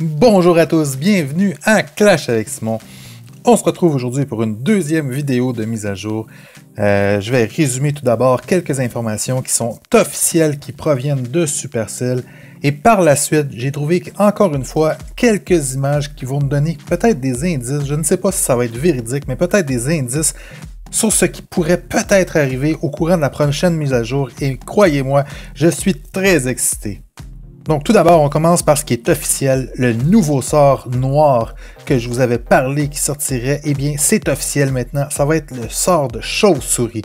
Bonjour à tous, bienvenue à Clash avec Simon. On se retrouve aujourd'hui pour une deuxième vidéo de mise à jour. Je vais résumer tout d'abord quelques informations qui sont officielles, qui proviennent de Supercell. Et par la suite, j'ai trouvé encore une fois quelques images qui vont nous donner peut-être des indices. Je ne sais pas si ça va être véridique, mais peut-être des indices sur ce qui pourrait peut-être arriver au courant de la prochaine mise à jour. Et croyez-moi, je suis très excité. Donc tout d'abord, on commence par ce qui est officiel, le nouveau sort noir que je vous avais parlé qui sortirait. Eh bien, c'est officiel maintenant, ça va être le sort de chauve-souris.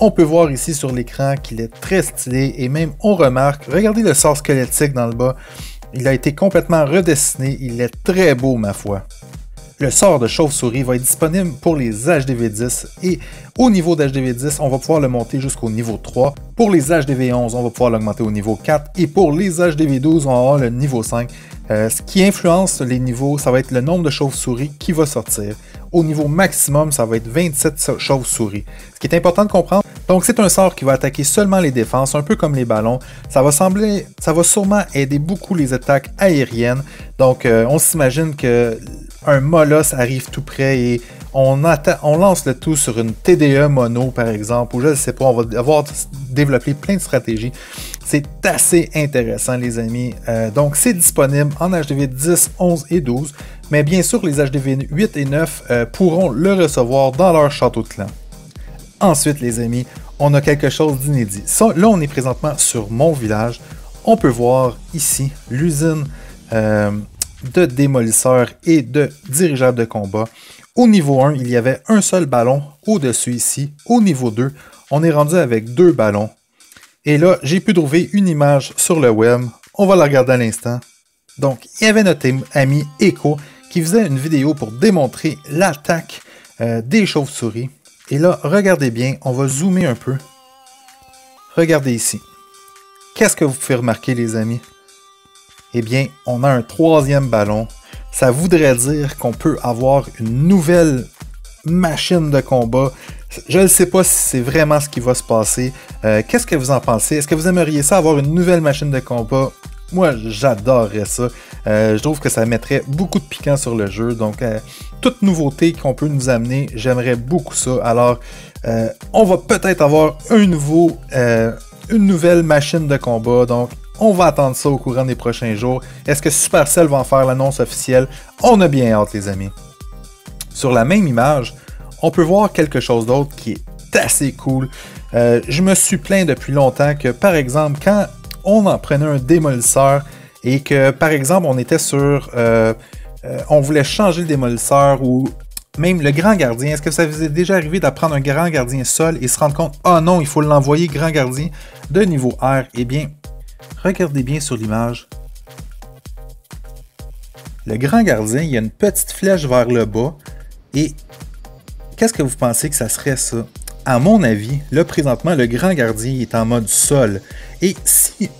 On peut voir ici sur l'écran qu'il est très stylé et même on remarque, regardez le sort squelettique dans le bas, il a été complètement redessiné, il est très beau ma foi. Le sort de chauve-souris va être disponible pour les HDV10 et au niveau d'HDV10, on va pouvoir le monter jusqu'au niveau 3. Pour les HDV11, on va pouvoir l'augmenter au niveau 4 et pour les HDV12, on va avoir le niveau 5. Ce qui influence les niveaux, ça va être le nombre de chauves-souris qui va sortir. Au niveau maximum, ça va être 27 chauves-souris. Ce qui est important de comprendre, donc c'est un sort qui va attaquer seulement les défenses, un peu comme les ballons. Ça va sûrement aider beaucoup les attaques aériennes. Donc on s'imagine que un molosse arrive tout près et on lance le tout sur une TDE mono par exemple, ou je ne sais pas, on va devoir développer plein de stratégies. C'est assez intéressant les amis. Donc c'est disponible en HDV 10, 11 et 12, mais bien sûr les HDV 8 et 9 pourront le recevoir dans leur château de clan. Ensuite les amis, on a quelque chose d'inédit. Là on est présentement sur mon village, on peut voir ici l'usine de démolisseurs et de dirigeables de combat. Au niveau 1, il y avait un seul ballon au-dessus ici. Au niveau 2, on est rendu avec deux ballons. Et là, j'ai pu trouver une image sur le web. On va la regarder à l'instant. Donc, il y avait notre ami Echo qui faisait une vidéo pour démontrer l'attaque des chauves-souris. Et là, regardez bien, on va zoomer un peu. Regardez ici. Qu'est-ce que vous pouvez remarquer, les amis? Eh bien, on a un troisième ballon. Ça voudrait dire qu'on peut avoir une nouvelle machine de combat. Je ne sais pas si c'est vraiment ce qui va se passer. Qu'est-ce que vous en pensez? Est-ce que vous aimeriez ça, avoir une nouvelle machine de combat? Moi, j'adorerais ça. Je trouve que ça mettrait beaucoup de piquant sur le jeu. Donc, toute nouveauté qu'on peut nous amener, j'aimerais beaucoup ça. Alors, on va peut-être avoir une nouvelle machine de combat. Donc, on va attendre ça au courant des prochains jours. Est-ce que Supercell va en faire l'annonce officielle? On a bien hâte, les amis. Sur la même image, on peut voir quelque chose d'autre qui est assez cool. Je me suis plaint depuis longtemps que, par exemple, quand on en prenait un démolisseur et que, par exemple, on était sur... on voulait changer le démolisseur ou même le grand gardien. Est-ce que ça vous est déjà arrivé d'apprendre un grand gardien seul et se rendre compte « Ah non, il faut l'envoyer grand gardien de niveau R » Eh bien... Regardez bien sur l'image. Le grand gardien, il y a une petite flèche vers le bas. Et qu'est-ce que vous pensez que ça serait ça? À mon avis, là présentement, le grand gardien est en mode sol. Et si,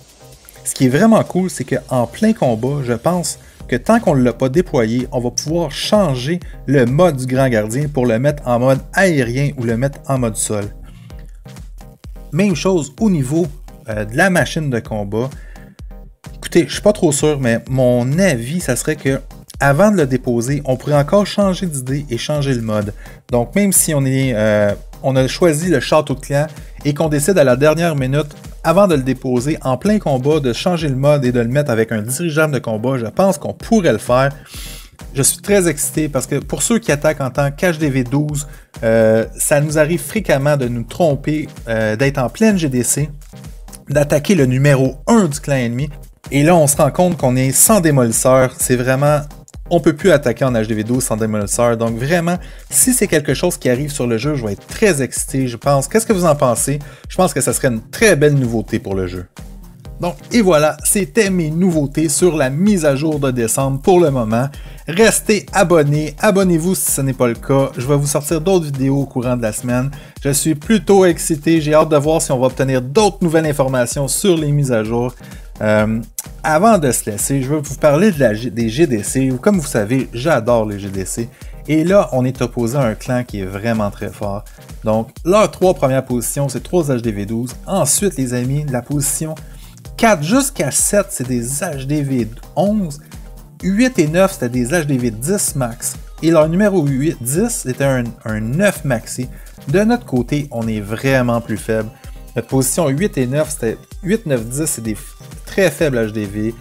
ce qui est vraiment cool, c'est qu'en plein combat, je pense que tant qu'on ne l'a pas déployé, on va pouvoir changer le mode du grand gardien pour le mettre en mode aérien ou le mettre en mode sol. Même chose au niveau... de la machine de combat. Écoutez, je suis pas trop sûr, mais mon avis, ça serait que avant de le déposer, on pourrait encore changer d'idée et changer le mode. Donc, même si on a choisi le château de clan et qu'on décide à la dernière minute, avant de le déposer en plein combat, de changer le mode et de le mettre avec un dirigeable de combat, je pense qu'on pourrait le faire. Je suis très excité parce que pour ceux qui attaquent en tant qu'HDV12, ça nous arrive fréquemment de nous tromper, d'être en pleine GDC, d'attaquer le numéro 1 du clan ennemi. Et là, on se rend compte qu'on est sans démolisseur. C'est vraiment... On peut plus attaquer en HDV12 sans démolisseur. Donc vraiment, si c'est quelque chose qui arrive sur le jeu, je vais être très excité, je pense. Qu'est-ce que vous en pensez? Je pense que ça serait une très belle nouveauté pour le jeu. Donc, et voilà, c'était mes nouveautés sur la mise à jour de décembre pour le moment. Restez abonnés, abonnez-vous si ce n'est pas le cas. Je vais vous sortir d'autres vidéos au courant de la semaine. Je suis plutôt excité, j'ai hâte de voir si on va obtenir d'autres nouvelles informations sur les mises à jour. Avant de se laisser, je vais vous parler des GDC. Comme vous savez, j'adore les GDC. Et là, on est opposé à un clan qui est vraiment très fort. Donc, leurs trois premières positions, c'est 3 HDV12. Ensuite, les amis, la position 4 jusqu'à 7, c'est des HDV11. 8 et 9, c'était des HDV10 max. Et leur numéro 10, c'était un 9 maxi. De notre côté, on est vraiment plus faible. Notre position 8 et 9, c'était 8, 9, 10, c'est des très faibles HDV.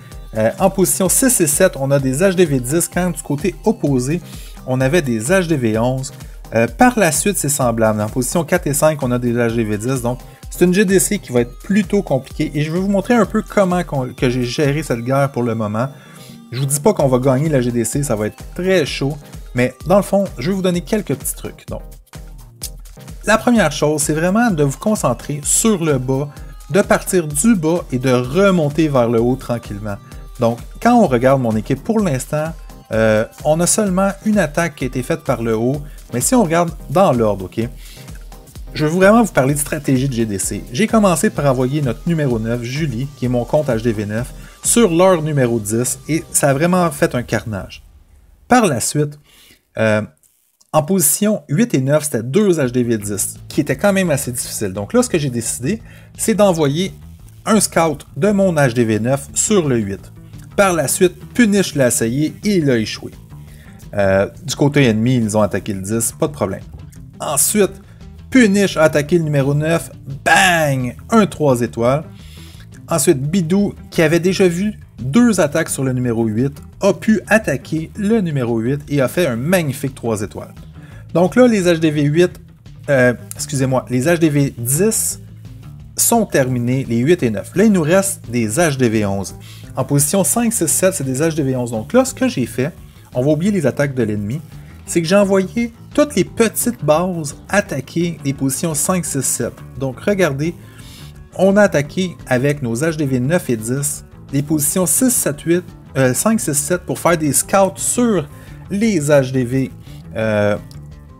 En position 6 et 7, on a des HDV10. Quand du côté opposé, on avait des HDV11. Par la suite, c'est semblable. En position 4 et 5, on a des HDV10. Donc, c'est une GDC qui va être plutôt compliquée. Et je vais vous montrer un peu comment que j'ai géré cette guerre pour le moment. Je vous dis pas qu'on va gagner la GDC, ça va être très chaud. Mais dans le fond, je vais vous donner quelques petits trucs. Donc, la première chose, c'est vraiment de vous concentrer sur le bas, de partir du bas et de remonter vers le haut tranquillement. Donc, quand on regarde mon équipe pour l'instant, on a seulement une attaque qui a été faite par le haut. Mais si on regarde dans l'ordre, ok, je veux vraiment vous parler de stratégie de GDC. J'ai commencé par envoyer notre numéro 9, Julie, qui est mon compte HDV9, sur leur numéro 10 et ça a vraiment fait un carnage. Par la suite, en position 8 et 9, c'était 2 HDV10, qui était quand même assez difficile. Donc là, ce que j'ai décidé, c'est d'envoyer un scout de mon HDV9 sur le 8. Par la suite, Punish l'a essayé et il a échoué. Du côté ennemi, ils ont attaqué le 10, pas de problème. Ensuite, Punish a attaqué le numéro 9, bang! Un 3 étoiles. Ensuite, Bidou, qui avait déjà vu 2 attaques sur le numéro 8, a pu attaquer le numéro 8 et a fait un magnifique 3 étoiles. Donc là, les HDV8, excusez-moi, les HDV10 sont terminés, les 8 et 9. Là, il nous reste des HDV11. En position 5, 6, 7, c'est des HDV11. Donc là, ce que j'ai fait, on va oublier les attaques de l'ennemi, c'est que j'ai envoyé toutes les petites bases attaquer les positions 5, 6, 7. Donc regardez, on a attaqué avec nos HDV 9 et 10 les positions 6, 7, 8, 5, 6, 7 pour faire des scouts sur les HDV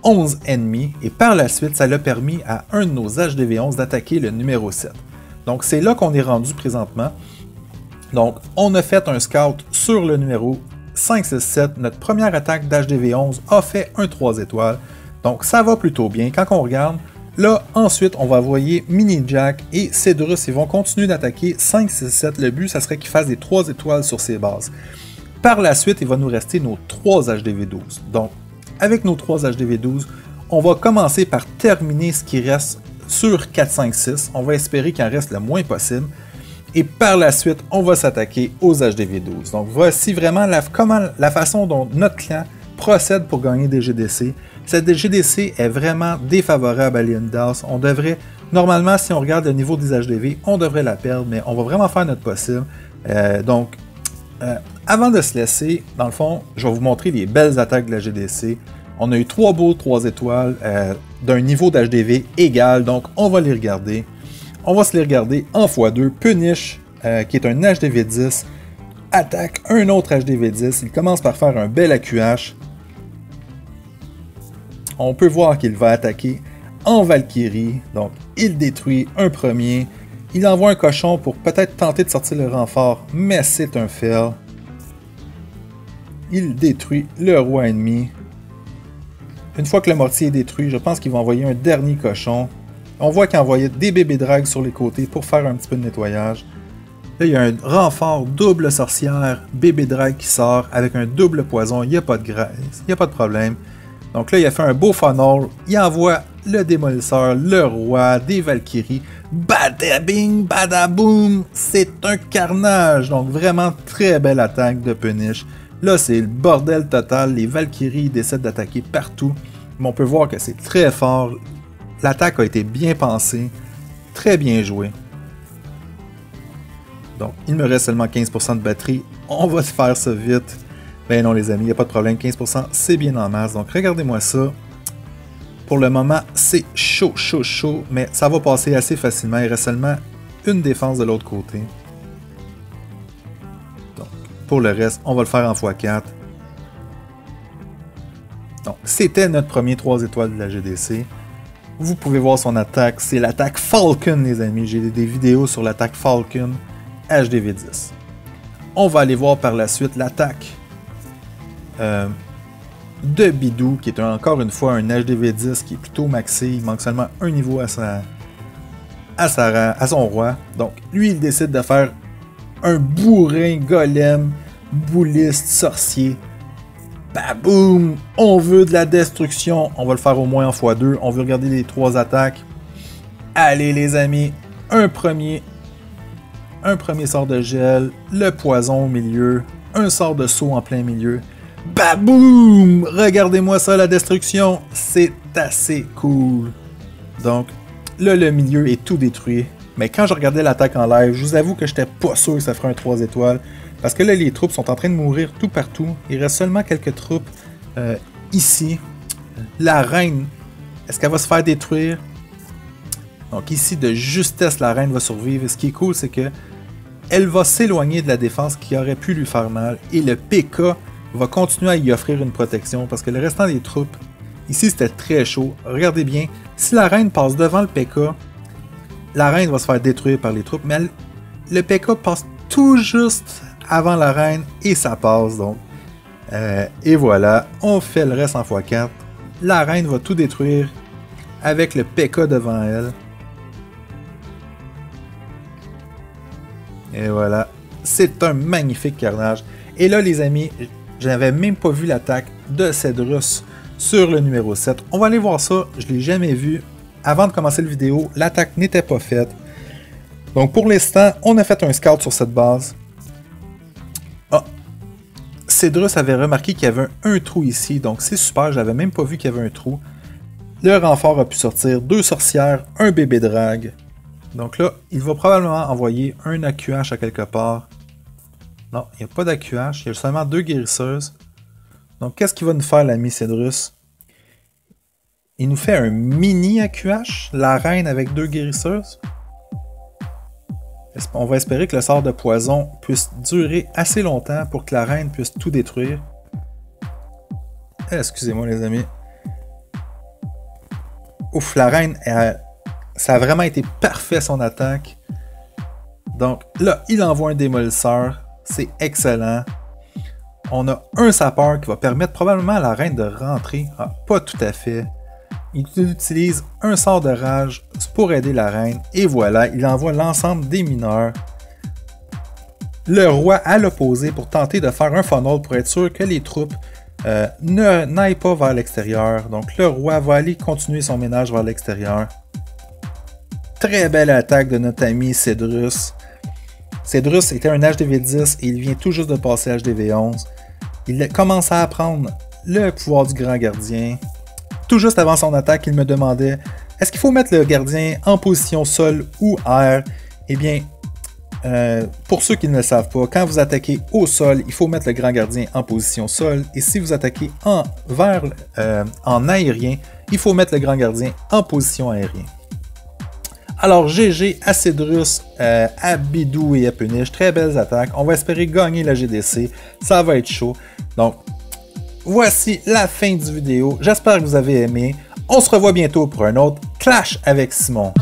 11 ennemis. Et par la suite, ça l'a permis à un de nos HDV 11 d'attaquer le numéro 7. Donc c'est là qu'on est rendu présentement. Donc on a fait un scout sur le numéro 5, 6, 7. Notre première attaque d'HDV 11 a fait un 3 étoiles. Donc ça va plutôt bien quand on regarde. Là, ensuite, on va envoyer Mini Jack et Cedrus. Ils vont continuer d'attaquer 5, 6, 7. Le but, ça serait qu'ils fassent des 3 étoiles sur ces bases. Par la suite, il va nous rester nos 3 HDV12. Donc, avec nos 3 HDV12, on va commencer par terminer ce qui reste sur 4, 5, 6. On va espérer qu'il en reste le moins possible. Et par la suite, on va s'attaquer aux HDV12. Donc, voici vraiment la façon dont notre clan procède pour gagner des GDC. Cette GDC est vraiment défavorable à l'Indas. On devrait, normalement, si on regarde le niveau des HDV, on devrait la perdre, mais on va vraiment faire notre possible. Donc, avant de se laisser, dans le fond, je vais vous montrer les belles attaques de la GDC. On a eu 3 beaux 3 étoiles d'un niveau d'HDV égal, donc on va les regarder. On va se les regarder en x2. Punish, qui est un HDV10, attaque un autre HDV10. Il commence par faire un bel AQH. On peut voir qu'il va attaquer en Valkyrie. Donc, il détruit un premier. Il envoie un cochon pour peut-être tenter de sortir le renfort, mais c'est un fail. Il détruit le roi ennemi. Une fois que le mortier est détruit, je pense qu'il va envoyer un dernier cochon. On voit qu'il envoyait des bébés dragues sur les côtés pour faire un petit peu de nettoyage. Là, il y a un renfort double sorcière, bébé drague qui sort avec un double poison. Il n'y a pas de graisse, il n'y a pas de problème. Donc là, il a fait un beau funnel, il envoie le démolisseur, le roi, des Valkyries. Badabing, badaboom, c'est un carnage. Donc vraiment très belle attaque de Punish. Là, c'est le bordel total, les Valkyries décident d'attaquer partout. Mais on peut voir que c'est très fort, l'attaque a été bien pensée, très bien jouée. Donc il me reste seulement 15% de batterie, on va faire ça vite. Ben non les amis, il n'y a pas de problème, 15% c'est bien en masse, donc regardez-moi ça. Pour le moment, c'est chaud, chaud, chaud, mais ça va passer assez facilement, il reste seulement une défense de l'autre côté. Donc, pour le reste, on va le faire en x4. Donc, c'était notre premier 3 étoiles de la GDC. Vous pouvez voir son attaque, c'est l'attaque Falcon les amis, j'ai des vidéos sur l'attaque Falcon HDV10. On va aller voir par la suite l'attaque de Bidou, qui est encore une fois un HDV10 qui est plutôt maxé. Il manque seulement un niveau à son roi. Donc lui, il décide de faire un bourrin golem, bouliste, sorcier. Baboum! On veut de la destruction. On va le faire au moins en x2. On veut regarder les trois attaques. Allez les amis, un premier sort de gel, le poison au milieu, un sort de saut en plein milieu. Baboum! Regardez-moi ça, la destruction, c'est assez cool. Donc là, le milieu est tout détruit. Mais quand je regardais l'attaque en live, je vous avoue que j'étais pas sûr que ça ferait un 3 étoiles. Parce que là, les troupes sont en train de mourir tout partout. Il reste seulement quelques troupes ici. La reine, est-ce qu'elle va se faire détruire? Donc ici, de justesse, la reine va survivre. Et ce qui est cool, c'est que elle va s'éloigner de la défense qui aurait pu lui faire mal. Et le PK va continuer à y offrir une protection parce que le restant des troupes, ici, c'était très chaud. Regardez bien, si la reine passe devant le PK, la reine va se faire détruire par les troupes. Mais le PK passe tout juste avant la reine et ça passe donc. Et voilà, on fait le reste en x4. La reine va tout détruire avec le PK devant elle. Et voilà, c'est un magnifique carnage. Et là les amis, j'avais même pas vu l'attaque de Cedrus sur le numéro 7. On va aller voir ça, je l'ai jamais vu. Avant de commencer la vidéo, l'attaque n'était pas faite. Donc pour l'instant, on a fait un scout sur cette base. Cedrus avait remarqué qu'il y avait un trou ici, donc c'est super, j'avais même pas vu qu'il y avait un trou. Le renfort a pu sortir, 2 sorcières, un bébé drague. Donc là, il va probablement envoyer un AQH à quelque part. Non, il n'y a pas d'AQH, il y a seulement 2 guérisseuses. Donc qu'est-ce qu'il va nous faire l'ami Cedrus? Il nous fait un mini AQH, la reine avec 2 guérisseuses. On va espérer que le sort de poison puisse durer assez longtemps pour que la reine puisse tout détruire. Excusez-moi les amis. Ouf, la reine, ça a vraiment été parfait son attaque. Donc là, il envoie un démolisseur. C'est excellent. On a un sapeur qui va permettre probablement à la reine de rentrer. Ah, pas tout à fait. Il utilise un sort de rage pour aider la reine. Et voilà, il envoie l'ensemble des mineurs. Le roi à l'opposé pour tenter de faire un funnel pour être sûr que les troupes n'aillent pas vers l'extérieur. Donc le roi va aller continuer son ménage vers l'extérieur. Très belle attaque de notre ami Cedrus. Cedrus était un HDV10 et il vient tout juste de passer HDV11. Il commence à apprendre le pouvoir du grand gardien. Tout juste avant son attaque, il me demandait est-ce qu'il faut mettre le gardien en position sol ou air? Eh bien, pour ceux qui ne le savent pas, quand vous attaquez au sol, il faut mettre le grand gardien en position sol. Et si vous attaquez en aérien, il faut mettre le grand gardien en position aérien. Alors GG à Cedrus, à Bidou et à Punish. Très belles attaques. On va espérer gagner la GDC. Ça va être chaud. Donc, voici la fin du vidéo. J'espère que vous avez aimé. On se revoit bientôt pour un autre Clash avec Simon.